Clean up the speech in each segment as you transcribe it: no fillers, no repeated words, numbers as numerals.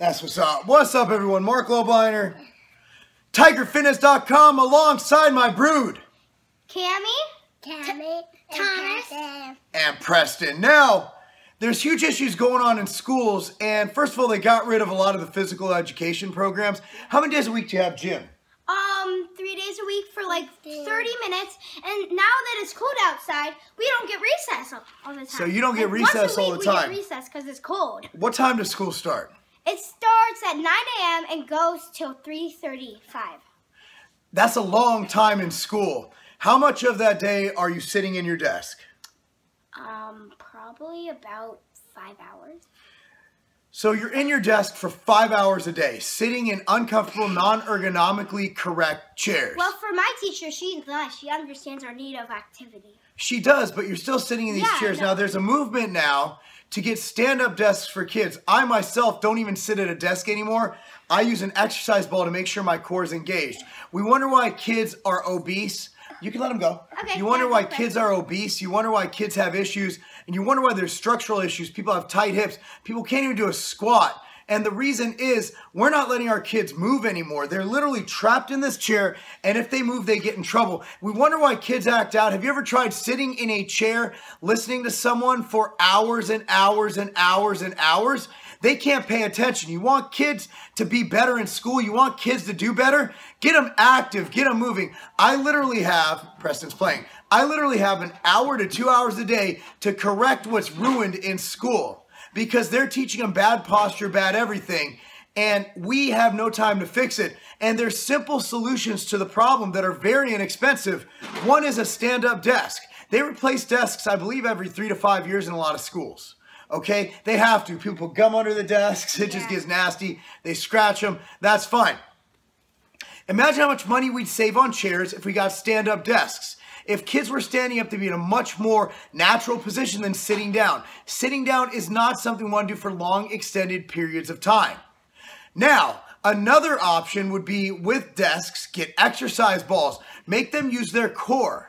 That's what's up. What's up, everyone? Mark Lobliner, TigerFitness.com, alongside my brood, Cammy, Thomas, and Preston. Now, there's huge issues going on in schools, and first of all, they got rid of a lot of the physical education programs. How many days a week do you have gym? 3 days a week for like 30 minutes, and now that it's cold outside, we don't get recess all the time. So you don't get recess all the time? We get recess because it's cold. What time does school start? It starts at 9 a.m. and goes till 3:35. That's a long time in school. How much of that day are you sitting in your desk? Probably about 5 hours. So you're in your desk for 5 hours a day, sitting in uncomfortable, non-ergonomically correct chairs. Well, for my teacher, she understands our need of activity. She does, but you're still sitting in these chairs. Now, there's a movement now to get stand-up desks for kids. I myself don't even sit at a desk anymore. I use an exercise ball to make sure my core is engaged. We wonder why kids are obese. You can let them go. Okay, you wonder why kids are obese. You wonder why kids have issues. And you wonder why there's structural issues. People have tight hips. People can't even do a squat. And the reason is we're not letting our kids move anymore. They're literally trapped in this chair. And if they move, they get in trouble. We wonder why kids act out. Have you ever tried sitting in a chair, listening to someone for hours and hours and hours and hours? They can't pay attention. You want kids to be better in school. You want kids to do better. Get them active. Get them moving. I literally have, Preston's playing, I literally have an hour to 2 hours a day to correct what's ruined in school because they're teaching them bad posture, bad everything, and we have no time to fix it. And there's simple solutions to the problem that are very inexpensive. One is a stand-up desk. They replace desks, I believe, every 3 to 5 years in a lot of schools. Okay, they have to. People gum under the desks. It just gets nasty. They scratch them. That's fine. Imagine how much money we'd save on chairs if we got stand-up desks. If kids were standing up, they'd be in a much more natural position than sitting down. Sitting down is not something we want to do for long, extended periods of time. Now, another option would be with desks, get exercise balls. Make them use their core.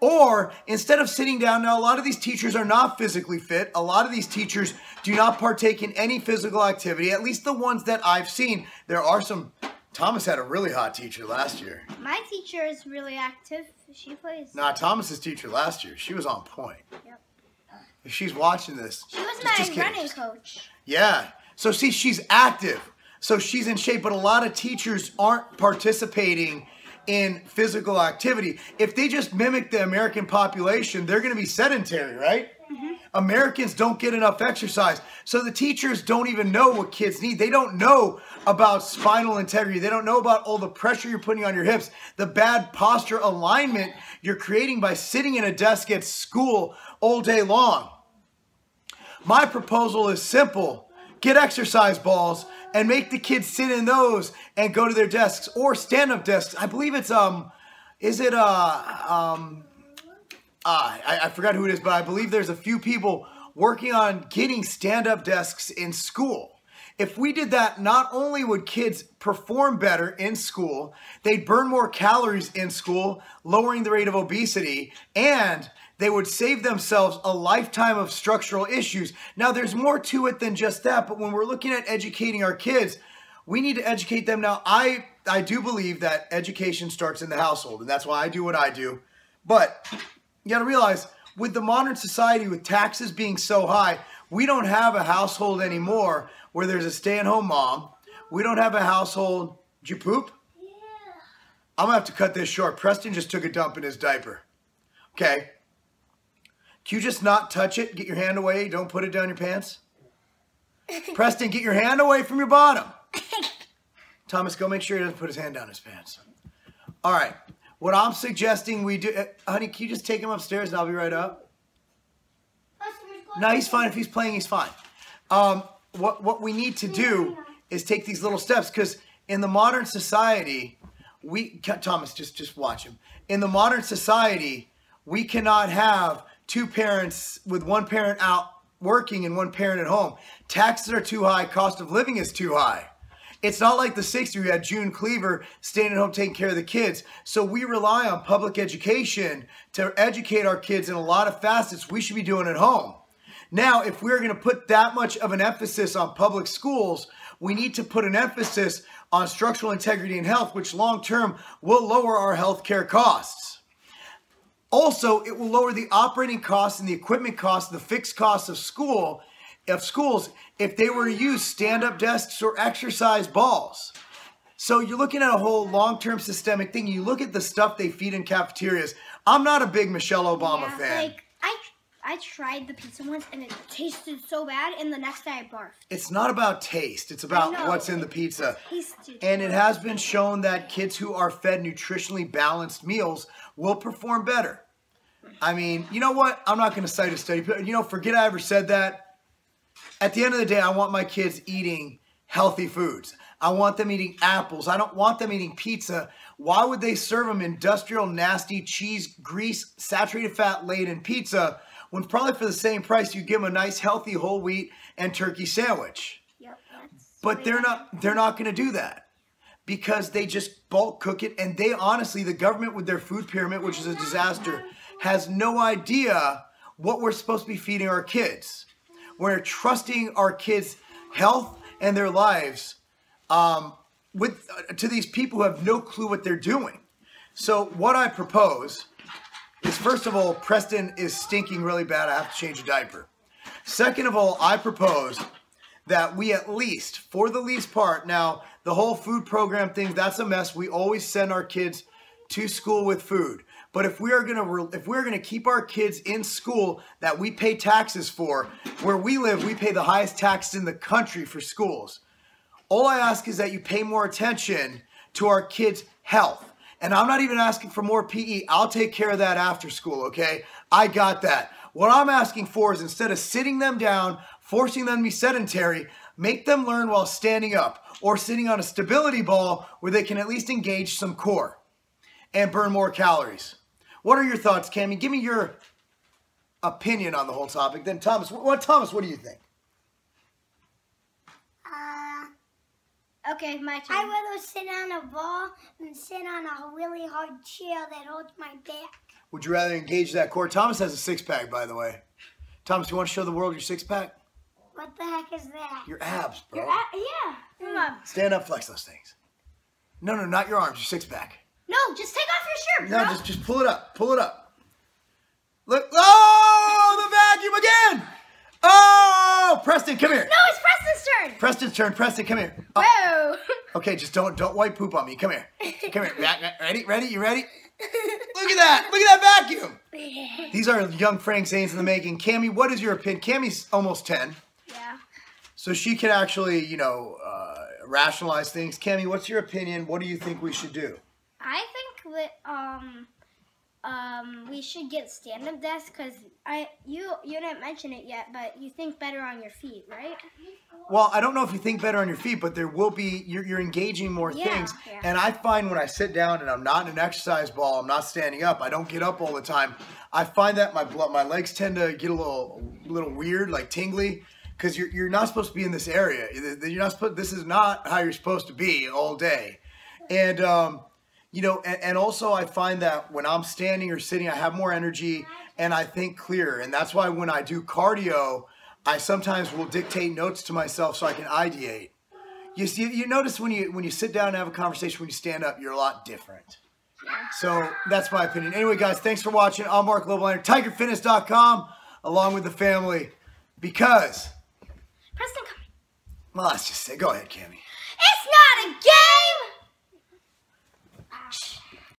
Or instead of sitting down, now a lot of these teachers are not physically fit. A lot of these teachers do not partake in any physical activity, at least the ones that I've seen. There are some, Thomas had a really hot teacher last year. My teacher is really active. She plays. Nah, Thomas's teacher last year, she was on point. Yep. If she's watching this. She was my running coach. Yeah. So see, she's active. So she's in shape, but a lot of teachers aren't participating in physical activity. If they just mimic the American population, they're going to be sedentary, right? Mm-hmm. Americans don't get enough exercise. So the teachers don't even know what kids need. They don't know about spinal integrity. They don't know about all the pressure you're putting on your hips, the bad posture alignment you're creating by sitting in a desk at school all day long. My proposal is simple. Get exercise balls and make the kids sit in those and go to their desks or stand-up desks. I believe it's, I forgot who it is, but I believe there's a few people working on getting stand-up desks in school. If we did that, not only would kids perform better in school, they'd burn more calories in school, lowering the rate of obesity, and they would save themselves a lifetime of structural issues. Now, there's more to it than just that, but when we're looking at educating our kids, we need to educate them. Now, I do believe that education starts in the household, and that's why I do what I do. But you got to realize, with the modern society, with taxes being so high, we don't have a household anymore where there's a stay-at-home mom. We don't have a household. Did you poop? Yeah. I'm going to have to cut this short. Preston just took a dump in his diaper. Okay. Can you just not touch it? Get your hand away. Don't put it down your pants. Preston, get your hand away from your bottom. Thomas, go make sure he doesn't put his hand down his pants. All right. What I'm suggesting we do... honey, can you just take him upstairs and I'll be right up? No, he's fine. If he's playing, he's fine. What we need to do is take these little steps because in the modern society, we... Thomas, just watch him. In the modern society, we cannot have two parents with one parent out working and one parent at home. Taxes are too high. Cost of living is too high. It's not like the 60s where you had June Cleaver staying at home taking care of the kids. So we rely on public education to educate our kids in a lot of facets we should be doing at home. Now, if we're going to put that much of an emphasis on public schools, we need to put an emphasis on structural integrity and health, which long-term will lower our healthcare costs. Also, it will lower the operating costs and the equipment costs, the fixed costs of schools, if they were to use stand-up desks or exercise balls. So you're looking at a whole long-term systemic thing. You look at the stuff they feed in cafeterias. I'm not a big Michelle Obama fan. Like, I tried the pizza once and it tasted so bad, and the next day I barfed. It's not about taste. It's about what's in the pizza. And it has been shown that kids who are fed nutritionally balanced meals will perform better. I mean, you know what? I'm not going to cite a study, but, you know, forget I ever said that. At the end of the day, I want my kids eating healthy foods. I want them eating apples. I don't want them eating pizza. Why would they serve them industrial, nasty, cheese, grease, saturated fat-laden pizza when probably for the same price you give them a nice, healthy whole wheat and turkey sandwich? Yep, but they're not going to do that because they just bulk cook it. And they honestly, the government with their food pyramid, which is a disaster, has no idea what we're supposed to be feeding our kids. We're trusting our kids' health and their lives to these people who have no clue what they're doing. So what I propose is, first of all, Preston is stinking really bad. I have to change a diaper. Second of all, I propose that we at least, for the least part, now the whole food program thing, that's a mess. We always send our kids to school with food. But if we are going to keep our kids in school that we pay taxes for, where we live, we pay the highest taxes in the country for schools. All I ask is that you pay more attention to our kids' health. And I'm not even asking for more PE. I'll take care of that after school, okay? I got that. What I'm asking for is, instead of sitting them down, forcing them to be sedentary, make them learn while standing up or sitting on a stability ball where they can at least engage some core and burn more calories. What are your thoughts, Cammie? Give me your opinion on the whole topic. Then Thomas, what do you think? Okay, my turn. I'd rather sit on a ball than sit on a really hard chair that holds my back. Would you rather engage that core? Thomas has a six-pack, by the way. Thomas, do you want to show the world your six-pack? What the heck is that? Your abs, bro. Yeah. Stand up, flex those things. No, no, not your arms, your six-pack. No, just take off your shirt, bro. No, just pull it up. Pull it up. Look. Oh, the vacuum again. Oh, Preston, come here. No, it's Preston's turn. Preston's turn. Preston, come here. Oh. Whoa. Okay, just don't wipe poop on me. Come here. Come here. Ready? Ready? You ready? Look at that. Look at that vacuum. Yeah. These are young Frank Zanes in the making. Cammie, what is your opinion? Cammie's almost 10. Yeah. So she can actually, you know, rationalize things. Cammie, what's your opinion? What do you think we should do? I think that we should get stand-up desks because you didn't mention it yet, but you think better on your feet, right? Well, I don't know if you think better on your feet, but there will be you're engaging more things. Yeah. And I find when I sit down and I'm not in an exercise ball, I'm not standing up, I don't get up all the time. I find that my legs tend to get a little weird, like tingly, because you're not supposed to be in this area. You're not supposed. This is not how you're supposed to be all day, and you know, and also I find that when I'm standing or sitting, I have more energy and I think clearer. And that's why when I do cardio, I sometimes will dictate notes to myself so I can ideate. You see, you notice when you sit down and have a conversation, when you stand up, you're a lot different. So that's my opinion. Anyway, guys, thanks for watching. I'm Mark Lobliner, TigerFitness.com, along with the family, because... Preston, come. Well, let's just say, go ahead, Cammie. It's not a game!